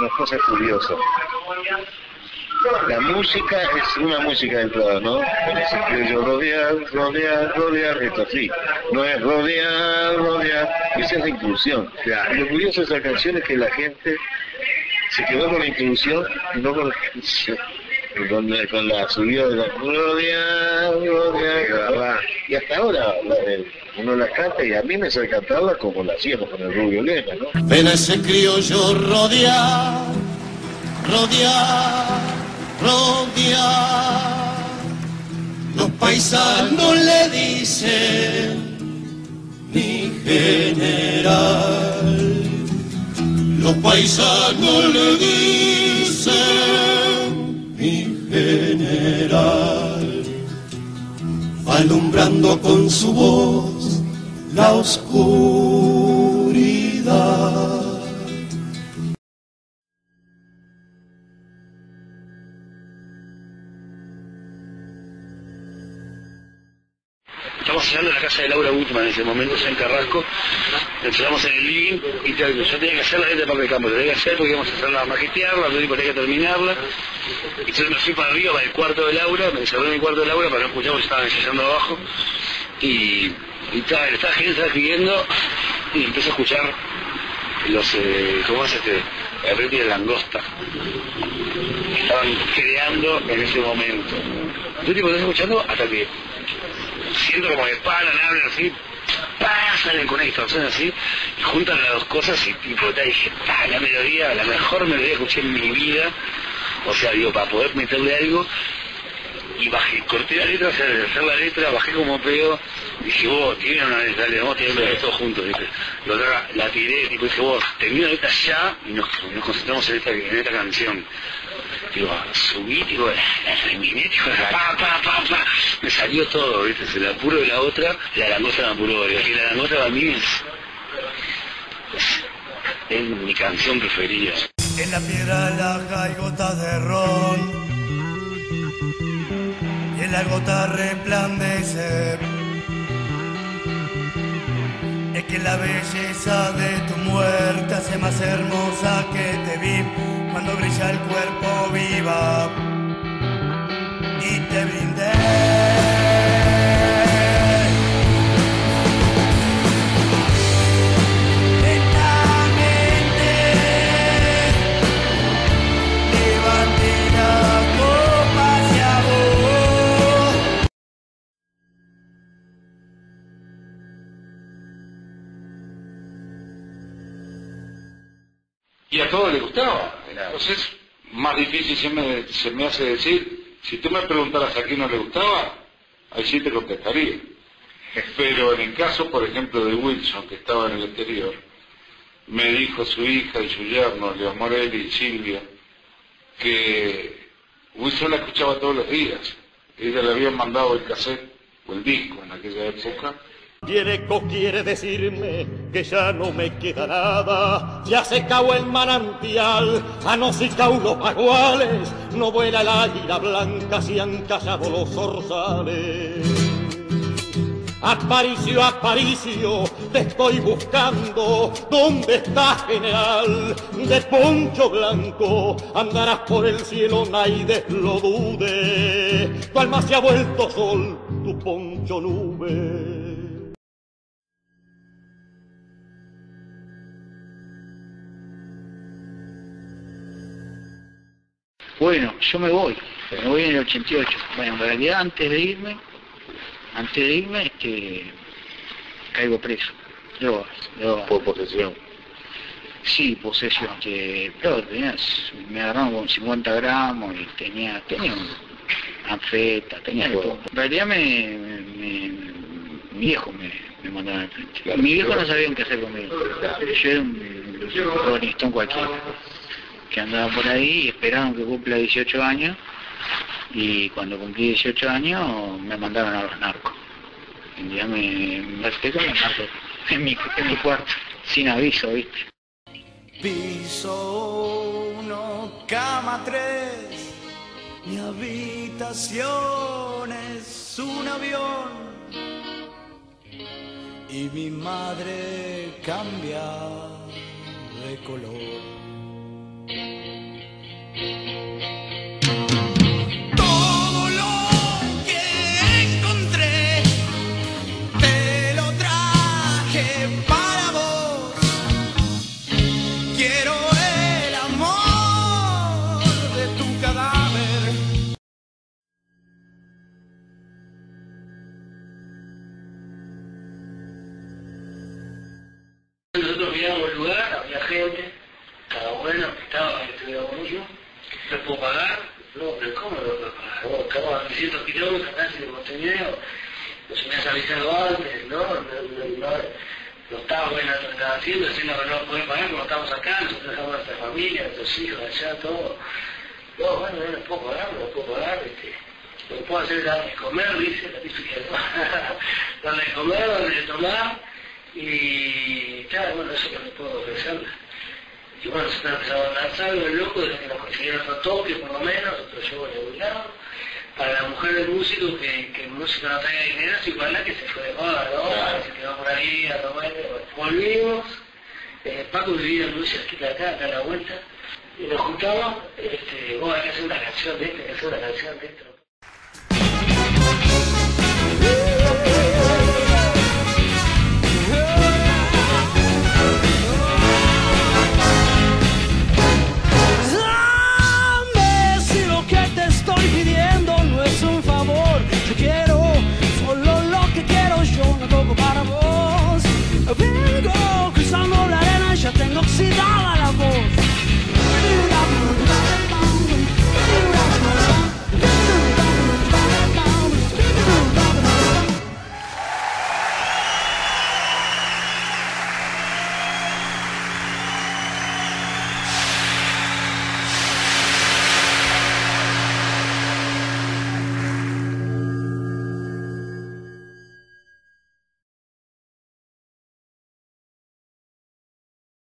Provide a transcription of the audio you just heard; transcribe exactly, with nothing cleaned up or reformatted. nos pasa curioso. La música es una música de entrada, ¿no? Es rodear, rodear, rodear, esto sí. No es rodear, rodear, esa es la inclusión. Claro. Lo curioso de esa canción es que la gente se quedó con la inclusión y no con la canción. Con la, con la subida de la rodear, rodear. Y hasta ahora la, uno la canta y a mí me sale cantarla como la hacíamos con el Ruben Lena, ¿no? Ven a ese criollo rodear, rodear. Rodear, los paisanos le dicen mi general, los paisanos le dicen mi general, alumbrando con su voz la oscuridad. Estamos ensayando en la casa de Laura Gutmann en ese momento, en Carrasco, empezamos en el living y te, yo tenía que hacer la letra de Paco de Campo, tenía que hacer porque íbamos a hacerla, a maquetearla, yo tenía que terminarla, y yo me fui para arriba, para el cuarto de Laura, me encerré en el cuarto de Laura para no escuchar porque estaban ensayando abajo, y, y ta, estaba gente, estaba escribiendo, y empecé a escuchar los, eh, ¿cómo es este? El río de langosta, que estaban creando en ese momento. Yo tipo estás escuchando hasta que siento como que paran, hablan así, ¡pah! Salen con una distorsión así, y juntan las dos cosas y tipo, y dije, ¡pah! La melodía, la mejor melodía que escuché en mi vida, o sea, digo, para poder meterle algo, y bajé, corté la letra, o sea, hacer la letra, bajé como pedo, dije, vos, tiene una letra, dale, vamos a tener todos juntos, la otra la tiré, tipo, dije, vos, termino la letra ya, y nos, nos concentramos en esta, en esta canción. Digo, subí, digo, la reminé, digo, pa, pa, pa, pa, me salió todo, ¿viste? El apuro de la otra, la langosta me apuró, y la langosta para mí es, es, es mi canción preferida. En la piedra laja hay gotas de ron, y en la gota resplandece, es que la belleza de tu muerte hace más hermosa que te vi. Cuando brilla el cuerpo viva y te brindé. Y a todos les gustaba. Entonces, más difícil se me, se me hace decir, si tú me preguntaras a quién no le gustaba, ahí sí te contestaría. Pero en el caso, por ejemplo, de Wilson, que estaba en el exterior, me dijo su hija y su yerno, Leo Morelli y Silvia, que Wilson la escuchaba todos los días. Ella le había mandado el cassette o el disco en aquella época. Yereko quiere decirme que ya no me queda nada, ya se secado el manantial, a no si caú los baguales, no vuela el águila blanca, si han callado los zorzales. Aparicio, Aparicio, te estoy buscando, ¿dónde estás, general de poncho blanco? Andarás por el cielo, nadie lo dude, tu alma se ha vuelto sol, tu poncho nube. Bueno, yo me voy, me voy en el ochenta y ocho. Bueno, en realidad antes de irme, antes de irme, este, caigo preso. Drogas, drogas. ¿Por posesión? Sí, posesión. Este, claro, tenías, me agarraron con cincuenta gramos y tenía, tenía anfeta, tenía todo. En realidad me, me, me, mi viejo me, me mandaba al frente. Claro, mi viejo no sabía qué hacer conmigo. Yo era un cronistón cualquiera. Que andaba por ahí y esperaron que cumpla dieciocho años, y cuando cumplí dieciocho años me mandaron a los narcos. Y ya me metí con los narcos en mi, en mi cuarto, sin aviso, ¿viste? Piso uno, cama tres, mi habitación es un avión y mi madre cambia de color. bueno que estaba, que tuviera bolillo, ¿lo puedo pagar? No, pero ¿cómo lo puedo pagar? Bueno, estamos a trescientos kilómetros casi de Montenegro, no se me has avisado antes, ¿no? No, no, no, no estaba bueno lo que estaba haciendo, diciendo que no lo podés pagar, como estamos acá, nosotros dejamos a nuestra familia, a nuestros hijos, allá, todo. No, bueno, no lo puedo pagar, no lo puedo pagar, este, lo que puedo hacer es darle de comer, dice la típica, ¿no? Darle de comer, darle de tomar, y claro, bueno, eso no lo puedo ofrecerle. Y bueno, se empezaron a lanzar, el loco, desde que nos consiguieron otro toque, por lo menos, otro llevo de un lado. Para la mujer del músico, que, que el músico no traiga dinero, es igual la que se fue de moda, ¿no? Claro. Se quedó por ahí, a tomar, bueno. Volvimos, eh, Paco vivía muy cerquita de acá, acá a la vuelta, y nos juntamos, este, vos hay que hacer una canción de esto, hay que hacer una canción de esto.